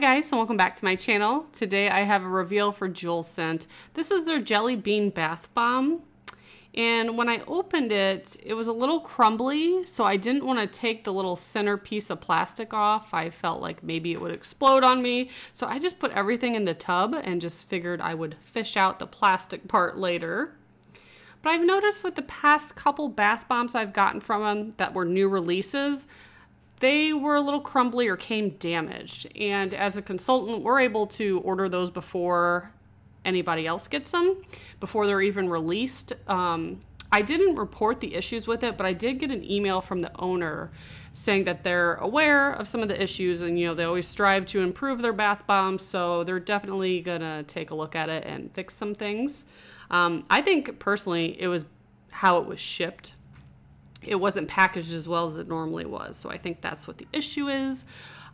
Hi guys, and welcome back to my channel. Today I have a reveal for JewelScent. This is their Jelly Bean Bath Bomb. And when I opened it, it was a little crumbly, so I didn't want to take the little center piece of plastic off. I felt like maybe it would explode on me. So I just put everything in the tub and just figured I would fish out the plastic part later. But I've noticed with the past couple bath bombs I've gotten from them that were new releases, they were a little crumbly or came damaged. And as a consultant, we're able to order those before anybody else gets them, before they're even released. I didn't report the issues with it, but I did get an email from the owner saying that they're aware of some of the issues and, you know, they always strive to improve their bath bombs. So they're definitely gonna take a look at it and fix some things. I think personally it was how it was shipped. It wasn't packaged as well as it normally was. So I think that's what the issue is,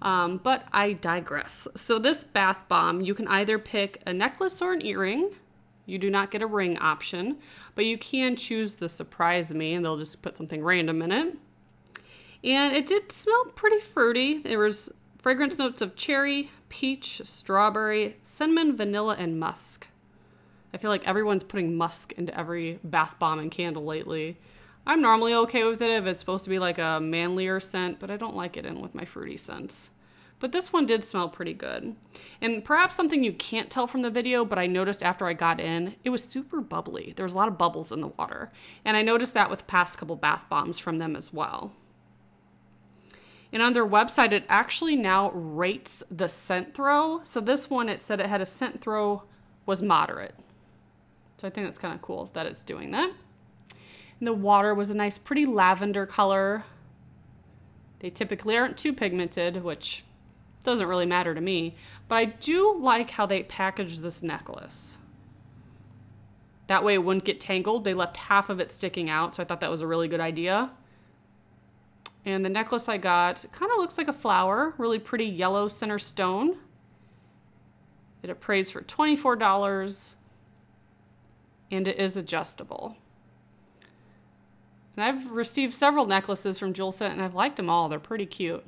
but I digress. So this bath bomb, you can either pick a necklace or an earring. You do not get a ring option, but you can choose the surprise me and they'll just put something random in it. And it did smell pretty fruity. There was fragrance notes of cherry, peach, strawberry, cinnamon, vanilla, and musk. I feel like everyone's putting musk into every bath bomb and candle lately. I'm normally okay with it if it's supposed to be like a manlier scent, but I don't like it in with my fruity scents. But this one did smell pretty good. And perhaps something you can't tell from the video, but I noticed after I got in, it was super bubbly. There was a lot of bubbles in the water. And I noticed that with the past couple bath bombs from them as well. And on their website, it actually now rates the scent throw. So this one, it said it had a scent throw was moderate. So I think that's kind of cool that it's doing that. And the water was a nice, pretty lavender color. They typically aren't too pigmented, which doesn't really matter to me. But I do like how they packaged this necklace. That way it wouldn't get tangled. They left half of it sticking out, so I thought that was a really good idea. And the necklace I got kind of looks like a flower, really pretty yellow center stone. It appraised for $24, and it is adjustable. And I've received several necklaces from JewelScent and I've liked them all. They're pretty cute.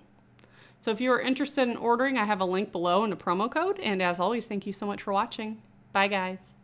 So if you are interested in ordering, I have a link below and a promo code. And as always, thank you so much for watching. Bye guys.